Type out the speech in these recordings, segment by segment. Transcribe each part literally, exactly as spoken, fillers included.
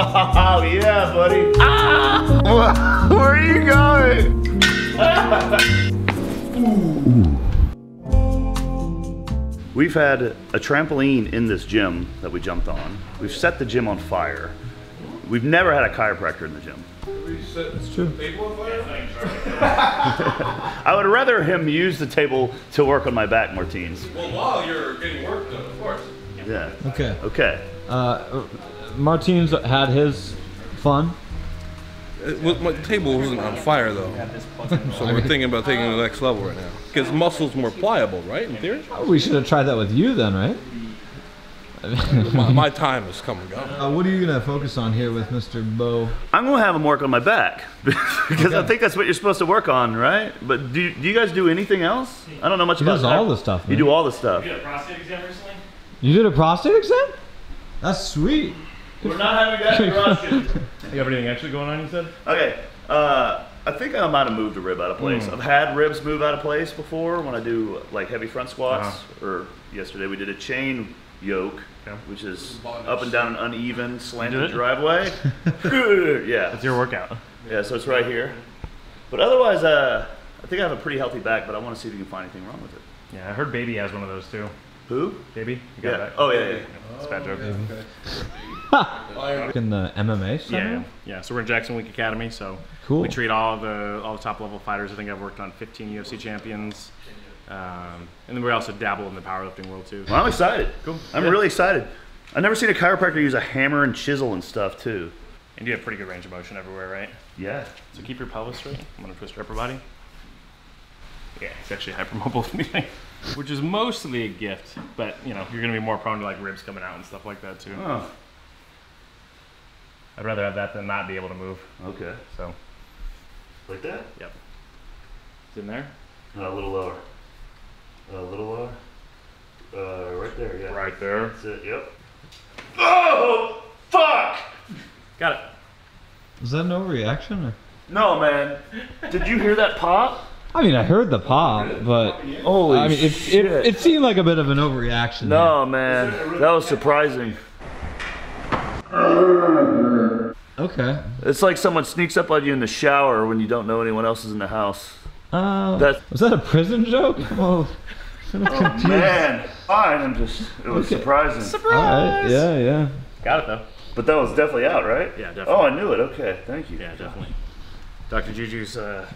Oh, yeah, buddy. Ah! Where are you going? We've had a trampoline in this gym that we jumped on. We've set the gym on fire. We've never had a chiropractor in the gym. We set the table on fire? I would rather him use the table to work on my back, Martins. Well, while you're getting work done, of course. Yeah. Okay. Okay. Uh, Martins had his fun. It, well, my table wasn't on fire though, so we're thinking about taking it to the next level right now. Because muscle's more pliable, right? In theory. Oh, we should have tried that with you then, right? my, my time is coming up. Uh, what are you gonna focus on here with Mister Beau? I'm gonna have him work on my back because okay. I think that's what you're supposed to work on, right? But do, do you guys do anything else? I don't know much he about. Does all the stuff. Man. You do all the stuff. You did a prostate exam recently. You did a prostate exam? That's sweet. We're not having that in Russia. You have anything actually going on, you said? Okay, uh, I think I might have moved a rib out of place. Mm. I've had ribs move out of place before when I do like heavy front squats, uh-huh. or yesterday we did a chain yoke, okay. which is up and down an uneven, slanted driveway. Yeah. It's your workout. Yeah, so it's right here. But otherwise, uh, I think I have a pretty healthy back, but I want to see if you can find anything wrong with it. Yeah, I heard Baby has one of those too. Who? Baby? You got yeah. that. Oh, yeah, yeah. yeah. It's a bad joke. Okay. In the M M A stuff? Yeah, yeah. So we're in Jackson Wink Academy, so cool. We treat all the all the top level fighters. I think I've worked on fifteen U F C champions. Um, and then we also dabble in the powerlifting world, too. Well, I'm excited. Cool. I'm yeah. really excited. I've never seen a chiropractor use a hammer and chisel and stuff, too. And you have pretty good range of motion everywhere, right? Yeah. So keep your pelvis straight. I'm going to twist your upper body. Yeah, it's actually hypermobile for me. Which is mostly a gift, but you know, you're gonna be more prone to like ribs coming out and stuff like that too. Oh. I'd rather have that than not be able to move. Okay. So. Like that? Yep. It's in there? Uh, a little lower. A little lower. Uh, right there, yeah. Right there. That's it, yep. Oh, fuck! Got it. Was that no reaction? Or? No, man. Did you hear that pop? I mean, I heard the pop, but holy I mean, it, shit. It, it seemed like a bit of an overreaction. No, there. Man. That was surprising. Okay. It's like someone sneaks up on you in the shower when you don't know anyone else is in the house. Uh, That's, was that a prison joke? Oh, oh man. Fine, I'm just, it was okay. surprising. Surprise! Right. Yeah, yeah. Got it, though. But that was definitely out, right? Yeah, definitely. Oh, I knew it. Okay, thank you. Yeah, definitely. Doctor Juju's... Uh,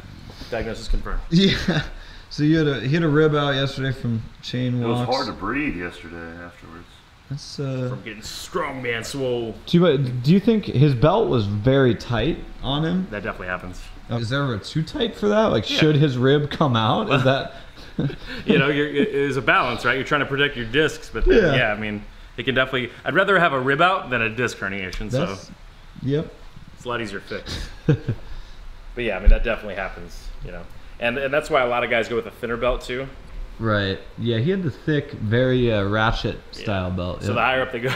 diagnosis confirmed. Yeah. So you had a hit a rib out yesterday from chain walks. It was hard to breathe yesterday afterwards. That's uh. From getting strong, man, swole. Do you, do you think his belt was very tight on him? That definitely happens. Oh, is there ever too tight for that? Like, yeah. should his rib come out? Is that? You know, you're, it is a balance, right? You're trying to protect your discs, but then, yeah. yeah, I mean, it can definitely. I'd rather have a rib out than a disc herniation. That's, so. Yep. It's a lot easier fix. But yeah, I mean, that definitely happens, you know. And and that's why a lot of guys go with a thinner belt too. Right. Yeah, he had the thick, very uh, ratchet style yeah. belt. So yep. the higher up they go.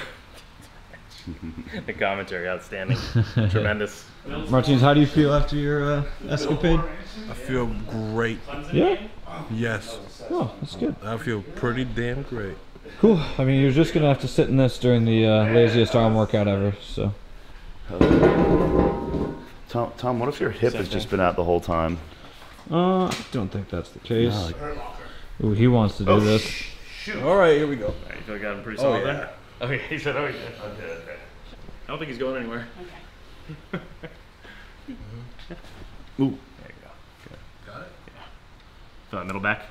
The commentary, outstanding. Tremendous. Martins, how do you feel after your uh, escapade? I feel great. Yeah? Yes. Oh, that's good. I feel pretty damn great. Cool. I mean, you're just going to have to sit in this during the uh, laziest arm workout ever, so. Tom, Tom, what if your hip has just been out the whole time? Uh, I don't think that's the case. No, like, ooh, he wants to do oh, this. Shoot. All right, here we go. All right, you feel like I got him pretty solid oh, yeah. there? Oh, yeah, he said, oh, yeah. Okay, okay. I don't think he's going anywhere. Okay. Ooh. There you go. Okay. Got it? Yeah. Feel that middle back?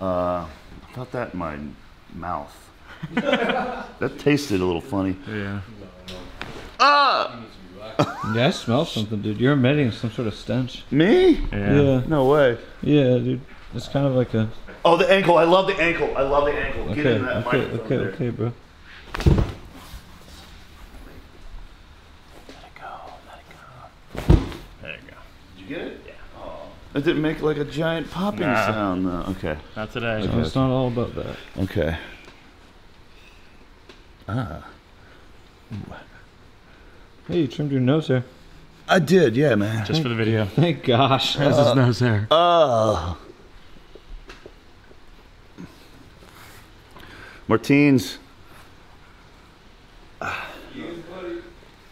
Uh, I felt that in my mouth. That tasted a little funny. Yeah. Ah! Yeah, I smell something, dude. You're emitting some sort of stench. Me? Yeah. yeah. No way. Yeah, dude. It's kind of like a... Oh, the ankle. I love the ankle. I love the ankle. Okay, Get in that okay, microphone okay, there. Okay, bro. Let it go. Let it go. There you go. Did you get it? Yeah. Oh. It didn't make like a giant popping nah. sound, though. Okay. Not today. Okay, it's not all about that. Okay. Ah. Ooh. Hey, you trimmed your nose hair. I did, yeah, man. Just thank, for the video. Thank gosh. That's uh, his nose hair. Oh. Uh, Martins. You, buddy.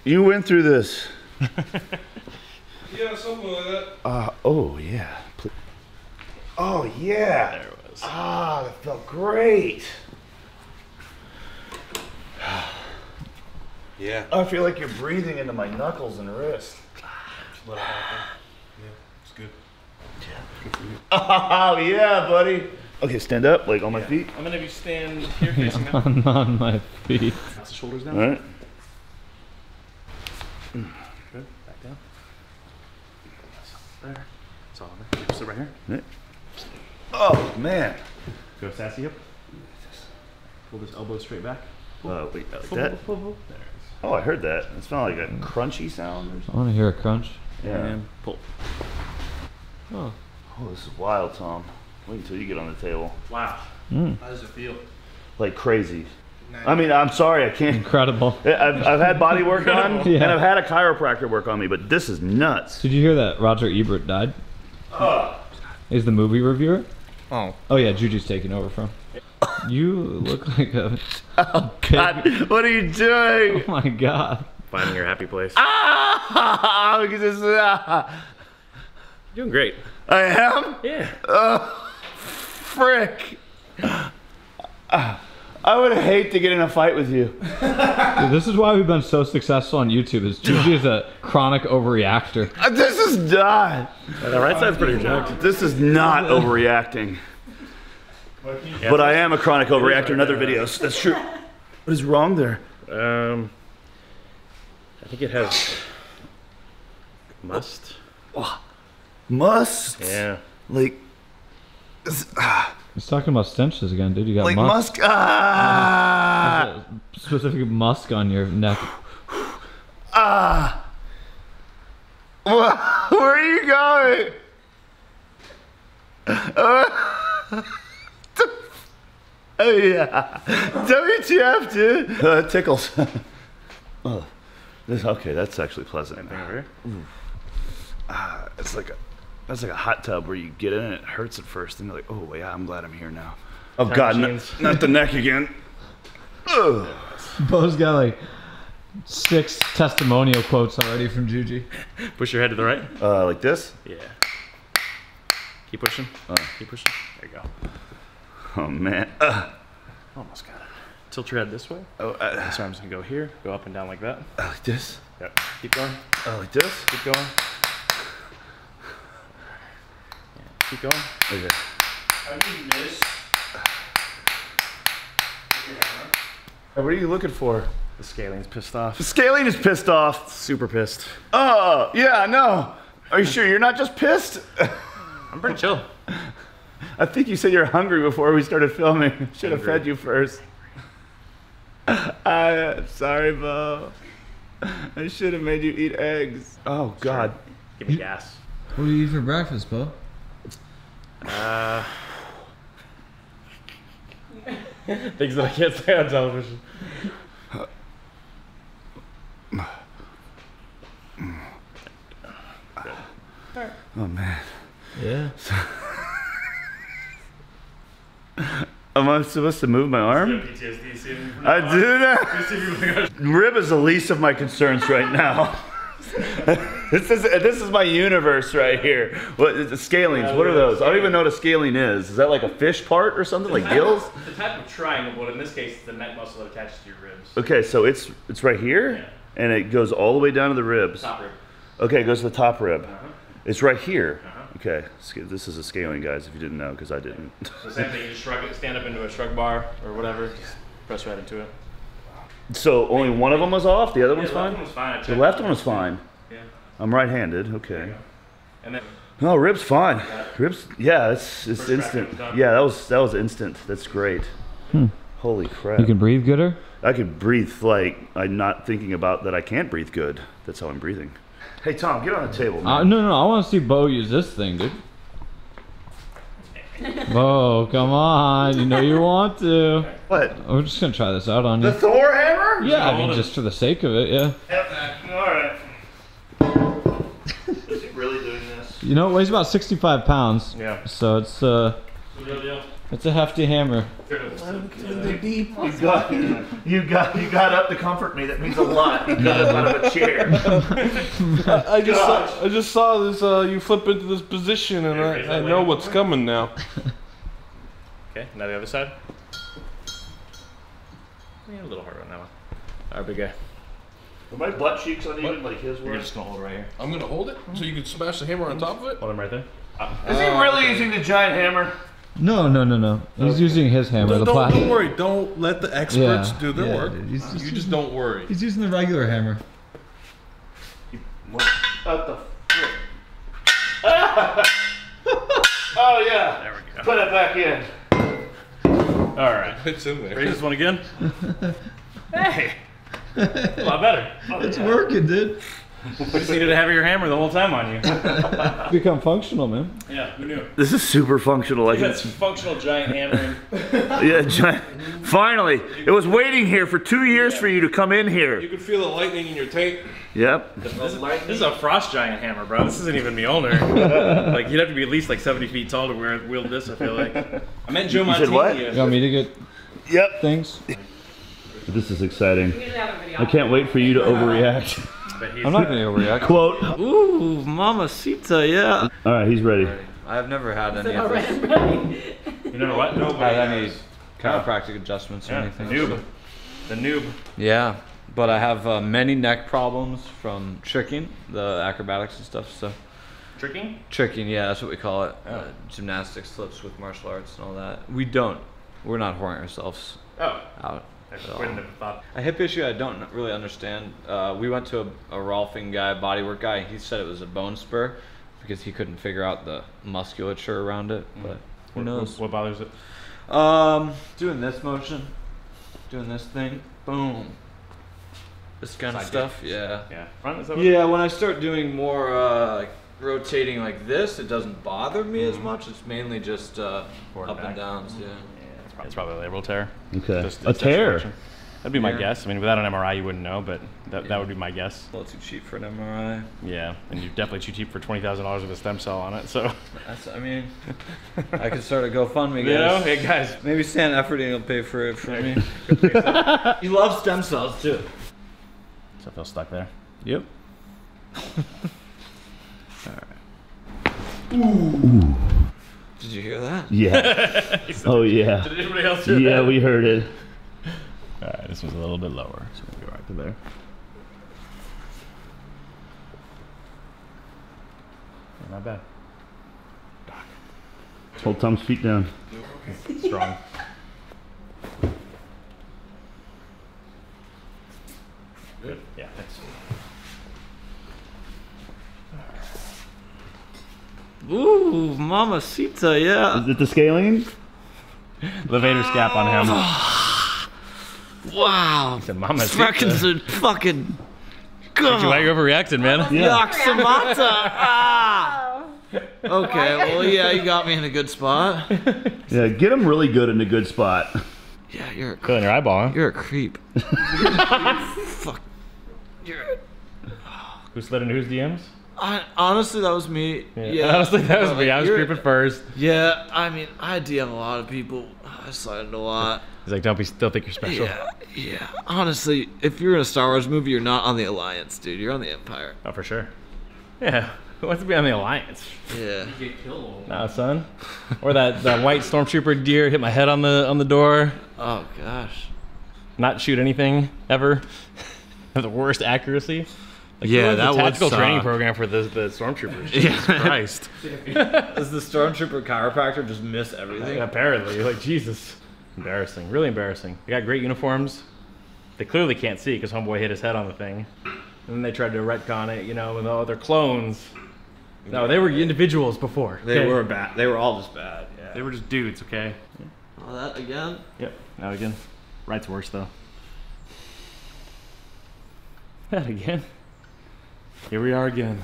You went through this. Yeah, something like that. Uh, oh, yeah. Oh, yeah. There it was. Ah, that felt great. Yeah. I feel like you're breathing into my knuckles and wrist. Let it happen. Yeah, it's good. Yeah. Good for you. Oh, yeah, buddy. Okay, stand up, like on yeah. my feet. I'm gonna be stand here facing up. I'm on my feet. That's the shoulders down. All right. Good, back down. There. It's all over. Just sit right here. Right. Oh, man. Go sassy up. Pull this elbow straight back. Uh, wait, like that? Oh, I heard that. It sounded like a crunchy sound or something. I want to hear a crunch. Yeah. And pull. Oh. Oh, this is wild, Tom. Wait until you get on the table. Wow. Mm. How does it feel? Like crazy. Nice. I mean, I'm sorry, I can't. Incredible. I've, I've had body work on, yeah. and I've had a chiropractor work on me, but this is nuts. Did you hear that Roger Ebert died? Oh. Is the movie reviewer? Oh. Oh, yeah, Juju's taking over from. You look like a... Oh, God. What are you doing? Oh, my God. Finding your happy place. Ah! Look at this. Ah. You're doing great. I am? Yeah. Oh, frick. I would hate to get in a fight with you. Dude, this is why we've been so successful on YouTube, is Juju is a chronic overreactor. This is not. Yeah, the right side's pretty jacked. This is not overreacting. Yeah, but I am a chronic overreactor in other videos. That's true. What is wrong there? Um, I think it has must. Oh, must? Yeah. Like, ah. He's talking about stenches again, dude. You got like musk. Like musk. Ah. Uh, specific musk on your neck. Ah. Uh, where are you going? Uh, Oh yeah, W T F, dude. Uh, tickles. Oh, this okay. That's actually pleasant. Uh, it's like a, that's like a hot tub where you get in and it hurts at first, and you're like, oh yeah, I'm glad I'm here now. Oh Time God, no, not the neck again. Ugh. Beau's got like six testimonial quotes already from Juju. Push your head to the right. Uh, like this. Yeah. Keep pushing. Uh, Keep pushing. There you go. Oh man, uh, almost got it. Tilt your head this way. Oh, uh, so I'm just gonna go here, go up and down like that. Uh, like this. Yep. Keep going. Uh, like this. Keep going. Yeah. Keep going. Okay. I didn't miss. Hey, what are you looking for? The scaling's pissed off. The scaling is pissed off. Super pissed. Oh yeah, I know. Are you sure you're not just pissed? I'm pretty chill. I think you said you were hungry before we started filming. Should have fed you first. I'm sorry, Beau. I should have made you eat eggs. Oh, God. Sure. Give me gas. What do you eat for breakfast, Beau? Uh, things that I can't say on television. Oh, man. Yeah. Am I supposed to move my arm? P T S D, I do that. Rib is the least of my concerns right now. this is this is my universe right here. What the scalings? Yeah, what are those? I don't even know what a scaling is. Is that like a fish part or something, like gills? Of, the type of triangle, but in this case, it's the neck muscle that attaches to your ribs. Okay, so it's it's right here, yeah. And it goes all the way down to the ribs. Top rib. Okay, it goes to the top rib. Uh-huh. It's right here. Uh-huh. Okay, this is a scaling, guys, if you didn't know, because I didn't. So same thing, you just shrug it, stand up into a shrug bar or whatever, just press right into it. So only one of them was off, the other yeah, one's the fine? One was fine. The left one was fine. Yeah. I'm right-handed, okay. And then, oh, rib's fine. Ribs, yeah, it's, it's instant. Yeah, that was, that was instant. That's great. Hmm. Holy crap. You can breathe gooder? I can breathe like I'm not thinking about that I can't breathe good. That's how I'm breathing. Hey Tom, get on the table, man. Uh, no, no, no, I want to see Beau use this thing, dude. Beau, come on, you know you want to. What? We're just gonna try this out on you. The Thor hammer? Yeah, I mean, it. Just for the sake of it, yeah. Yep. All right. Is he really doing this? You know, it weighs about sixty-five pounds. Yeah. So it's uh. That's a hefty hammer. The deep. You got, you got, you got up to comfort me. That means a lot. You got up out of a chair. I, I just, saw, I just saw this. Uh, you flip into this position, and I, I know what's coming now. Okay, now the other side. Yeah, a little hard on that one. All right, big guy. Are my butt cheeks uneven like his were? You're just gonna hold it right here. I'm gonna hold it, so you can smash the hammer on top of it. Hold him right there. Uh, Is he really using the giant hammer? No, no, no, no. He's okay. using his hammer. Don't, the don't, don't worry. Don't let the experts yeah. do their yeah, work. He's just you using, just don't worry. He's using the regular hammer. What the frick? Oh, yeah. There we go. Put it back in. All right. It's in there. Raise this one again. Hey. A lot better. Oh, it's yeah. working, dude. We just needed to have your hammer the whole time on you. Become functional, man. Yeah, who knew? This is super functional. I That's functional giant hammering. Yeah, giant. Finally, it was waiting here for two years yeah. for you to come in here. You could feel the lightning in your tank. Yep. This, this, this is a frost giant hammer, bro. This isn't even Mjolnir. Like, you'd have to be at least like seventy feet tall to wear, wield this, I feel like. I meant Joe Montini. You said what? You want me to get yep. things? This is exciting. I can't wait for you to overreact. I'm not gonna overreact. Quote. Ooh, mamacita, yeah. All right, he's ready. I've never had any of this. You know what? Nobody had any chiropractic yeah. adjustments or yeah. anything. The noob. So. The noob. Yeah, but I have uh, many neck problems from tricking, the acrobatics and stuff. So. Tricking? Tricking, yeah, that's what we call it. Oh. Uh, gymnastics, flips with martial arts and all that. We don't. We're not whoring ourselves oh. out. So, a hip issue I don't really understand. Uh, we went to a, a Rolfing guy, bodywork guy. He said it was a bone spur because he couldn't figure out the musculature around it. But who what, knows? What bothers it? Um, doing this motion, doing this thing, boom. This kind Side of stuff, dip. yeah. Yeah. Front, is that what yeah. When I start doing more uh, like rotating like this, it doesn't bother me mm. as much. It's mainly just uh, up back. and downs. Mm. Yeah. It's probably a labral tear. Okay. Just, a tear? That'd be my yeah. guess. I mean, without an M R I, you wouldn't know, but that, yeah. that would be my guess. A little too cheap for an M R I. Yeah, and you're definitely too cheap for twenty thousand dollars of a stem cell on it, so. That's, I mean, I could start a GoFundMe, guys. You know? Hey, guys. Maybe Stan Efferding will pay for it for me. You love stem cells, too. So I feel stuck there? Yep. All right. Ooh. Did you hear that? Yeah. Oh yeah. Did anybody else hear yeah, that? Yeah, we heard it. All right, this was a little bit lower, so we'll go right to there. Yeah, not bad. Hold Tom's feet down. Strong. Good. Yeah. Thanks. Ooh, mamacita, yeah. Is it the scaling? Levator's gap on him. Wow. He said mamacita. Fucking good. You overreacted, man. Yeah. Yoxamata. Ah. Okay, well, yeah, you got me in a good spot. Yeah, get him really good in a good spot. Yeah, you're a creep. Good in your eyeball, huh? You're a creep. Fuck. You're a... Who slid into whose D Ms? I, honestly, that was me. Yeah. yeah. Honestly, that was me. I was creeping first. Yeah, I mean, I D M a lot of people. I slide a lot. He's like, don't be, don't think you're special. Yeah, yeah. Honestly, if you're in a Star Wars movie, you're not on the Alliance, dude. You're on the Empire. Oh, for sure. Yeah. Who wants to be on the Alliance? Yeah. You get killed. Nah, son. Or that, that white stormtrooper deer hit my head on the on the door. Oh gosh. Not shoot anything ever. The worst accuracy. Like yeah, that was a tactical training program for the, the stormtroopers. Jesus Christ. Does the stormtrooper chiropractor just miss everything? Uh, apparently. Like, Jesus. Embarrassing. Really embarrassing. They got great uniforms. They clearly can't see because homeboy hit his head on the thing. And then they tried to retcon it, you know, and all their clones. No, they were individuals before. They okay. were bad. They were all just bad. Yeah. They were just dudes, okay? All that again? Yep. Now again. Right's worse, though. That again. Here we are again.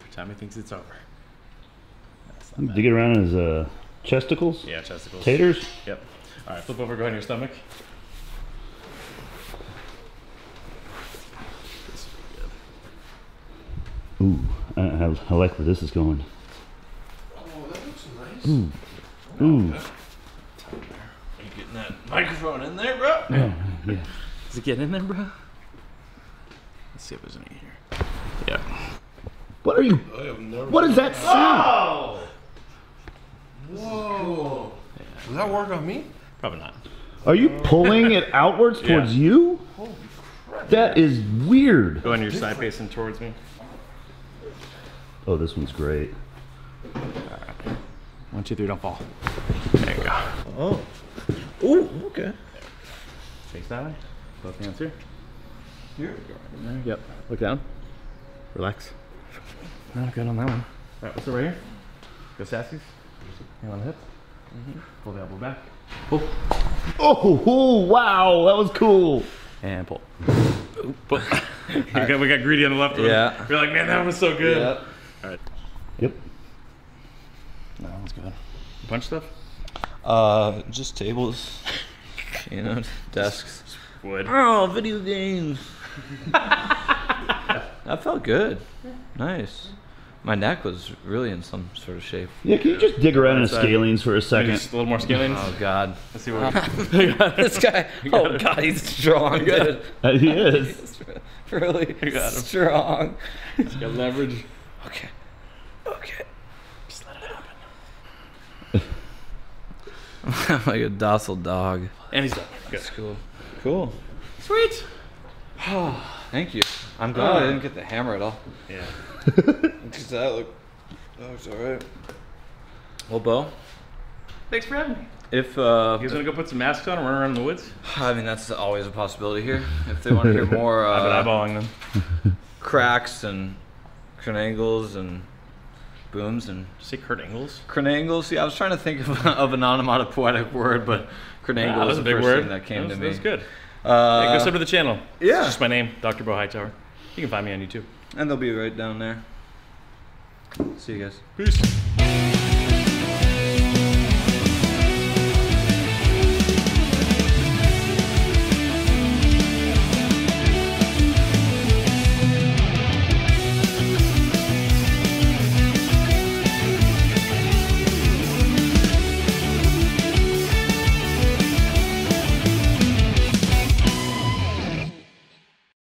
Every time he thinks it's over. Dig it around in his uh, chesticles? Yeah, chesticles. Taters? Yep. All right, flip over, go on your stomach. This will be good. Ooh, I, I, I like where this is going. Oh, that looks nice. Ooh. Ooh. Okay. You getting that microphone in there, bro? Yeah. Yeah. Does it get in there, bro? Let's see if there's any here. Yeah. What are you? I have never what is that sound? Oh! Whoa. Yeah. Does that work on me? Probably not. Are you pulling it outwards towards yeah. you? Holy crap. That is weird. Go on your side facing towards me. Oh, this one's great. All right. One, two, three, don't fall. There you go. Oh. Oh, okay. Face that way. Both hands here. Here we go. Yep. Look down. Relax. Not good on that one. All right, what's up right here? Go sassies. Hand on the hip. Mm-hmm. Pull the elbow back. Pull. Oh, oh, wow, that was cool. And pull. pull. we, got, we got greedy on the left. Yeah. We're like, man, that one was so good. Yep. All right. Yep. That one's good. Punch stuff? Uh, just tables, you know, desks. Just wood. Oh, video games. That felt good. Nice. My neck was really in some sort of shape. Yeah, can you just dig around in a scalings for a second? Just a little more scalings? Oh, God. Let's see what we got. This guy, oh, God, he's strong, dude. He is. Really strong. He's got leverage. Okay. Okay. Just let it happen. I'm like a docile dog. And he's done. That's cool. Cool. Sweet. Oh, thank you. I'm glad oh, I didn't get the hammer at all. Yeah. Does that look? That looks all right. Well, Beau. Thanks for having me. If uh, you guys want to go put some masks on and run around the woods? I mean, that's always a possibility here. If they want to hear more, uh, I've been eyeballing them. Cracks and crenangles and booms and. Did you say crenangles? Crenangles. Yeah, I was trying to think of, of an onomatopoetic word, but crenangle wow, was the first word. thing that came that was, to me. That's good. Uh, hey, go sub to the channel. Yeah. It's just my name, Doctor Beau Hightower. You can find me on YouTube. And they'll be right down there. See you guys. Peace.